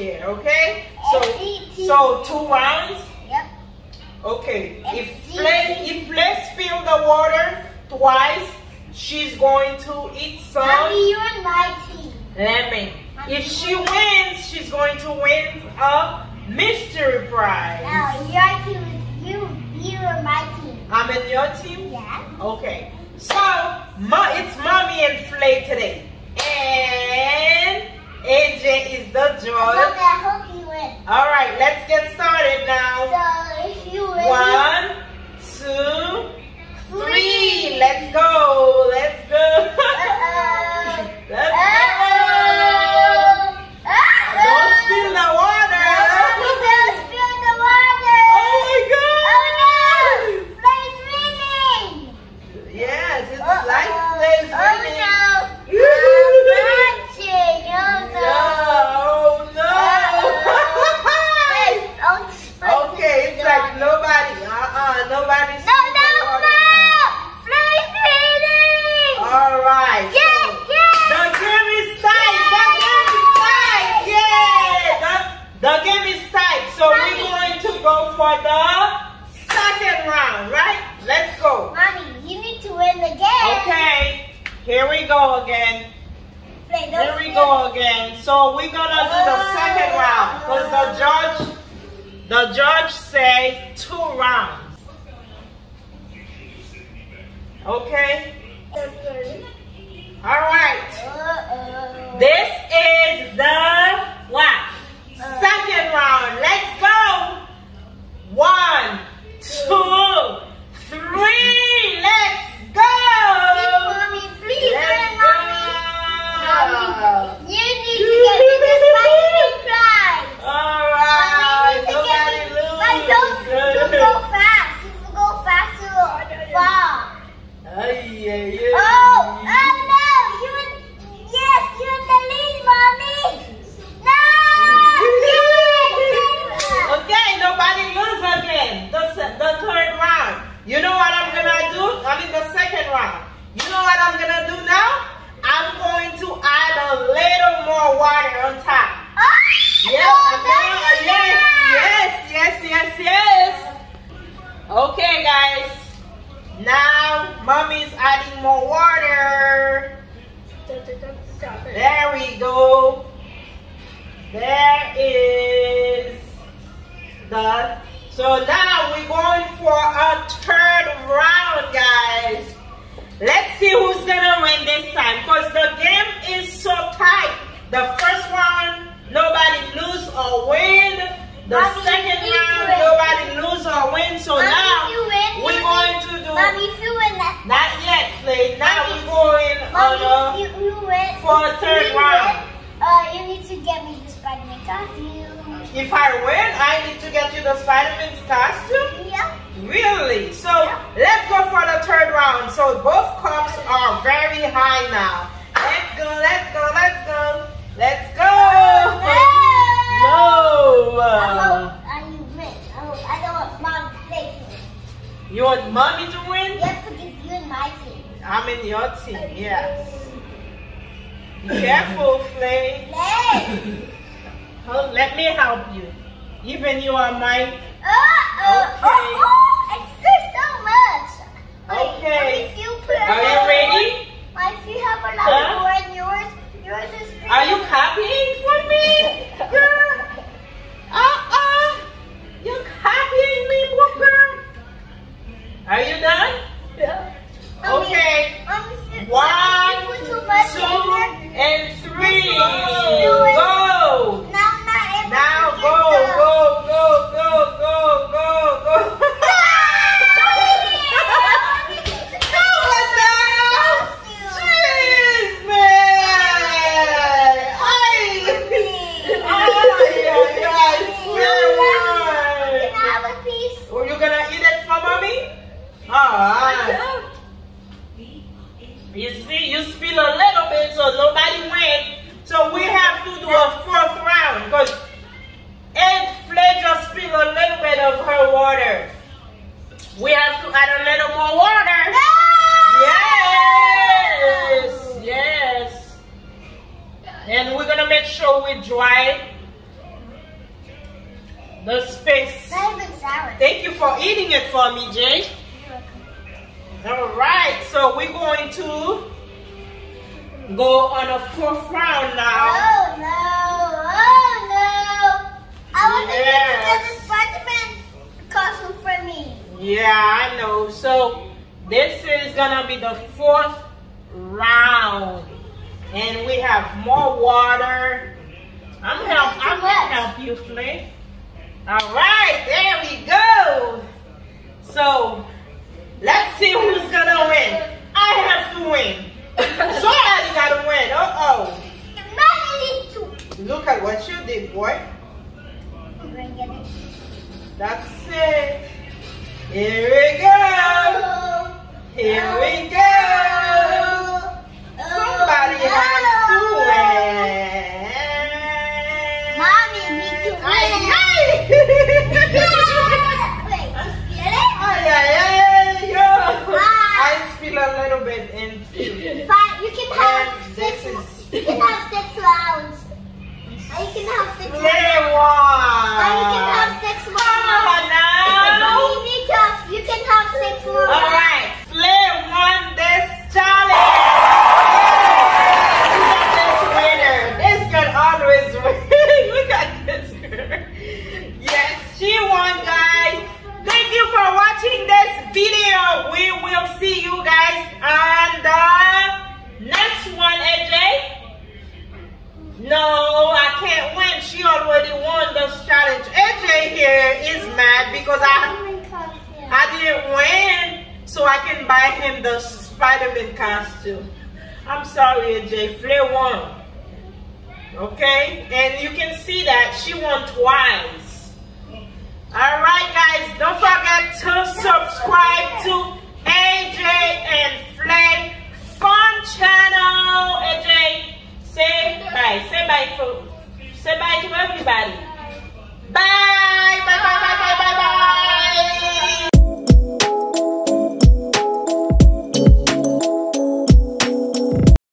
here, okay? So 2 rounds? Yep. Okay, if Fle spills the water twice, she's going to eat some lemon. If she wins, she's going to win a mystery prize. No, your team is you. You're on my team. I'm in your team? Yeah. Okay. So, it's Mommy and Fle today. And AJ is the judge. Okay, I hope you win. Alright, let's get started now. So, if you win. 1, 2, 3. Let's go. Let's go. Let's So we're gonna do the second round because the judge says 2 rounds. Okay? Alright. This is the what? Second round. Let's go. 1, 2, 3. Let's go. Mommy, please, Mommy. So now we're going for a 3rd round, guys. Let's see who's gonna win this time, because the game is so tight. The 1st round, nobody lose or win. The Mommy, 2nd round, nobody lose or win. So Mommy, now we're going to do. Mommy, if you win that. Not yet, Fle. Now Mommy, we're going Mommy, for a 3rd round. Win, you need to get me the Spider-Man costume. If I win, I need to get you the Spider-Man costume? Yeah. Really? So, let's go for the 3rd round. So, both cups are very high now. Let's go, let's go, let's go. Let's go. No. I hope I don't want Mom to win. You want Mommy to win? Yes, because you're in my team. I'm in your team, yes. Be careful, Fle. Fle. Oh, let me help you. Even you are mine. It's good so much. Okay. Are you ready? My feet have a lot more than yours. Yours is pretty. Are you copying for me? Girl. You're copying me, girl. Are you done? Yeah. Okay. I'm 1, 2, and 3. Go. Now go, go, go, go, go, go, go. Jeez, man. The space. Not even sour. Thank you for eating it for me, Jay. You're welcome. All right, so we're going to go on a fourth round now. Oh no! Oh no! I wasn't able to get the Spider-Man costume for me. Yeah, I know. So this is gonna be the fourth round, and we have more water. I'm gonna help you, Fle. All right, there we go. So let's see who's gonna win. I have to win. Somebody gotta win. Uh-oh. Look at what you did, boy. I'm gonna get it. That's it. Here we go. Here we go. Somebody has to win. Mommy, me too. I spill a little bit in. You can have six rounds. Or you can have six rounds. Or you can have six more. You can have six more. Alright, Fle won this challenge. Yeah. Look at this winner. This girl always wins. Look at this girl. Yes, she won, guys. Thank you for watching this video. We will see you guys on the next one, AJ. No, I can't win. She already won the challenge. AJ here is mad because I didn't win, so I can buy him the Spider-Man costume. I'm sorry, AJ. Fle won. Okay? And you can see that she won twice. Alright, guys. Don't forget to subscribe to AJ and Fle Fun channel. AJ. Say bye. Say bye to everybody.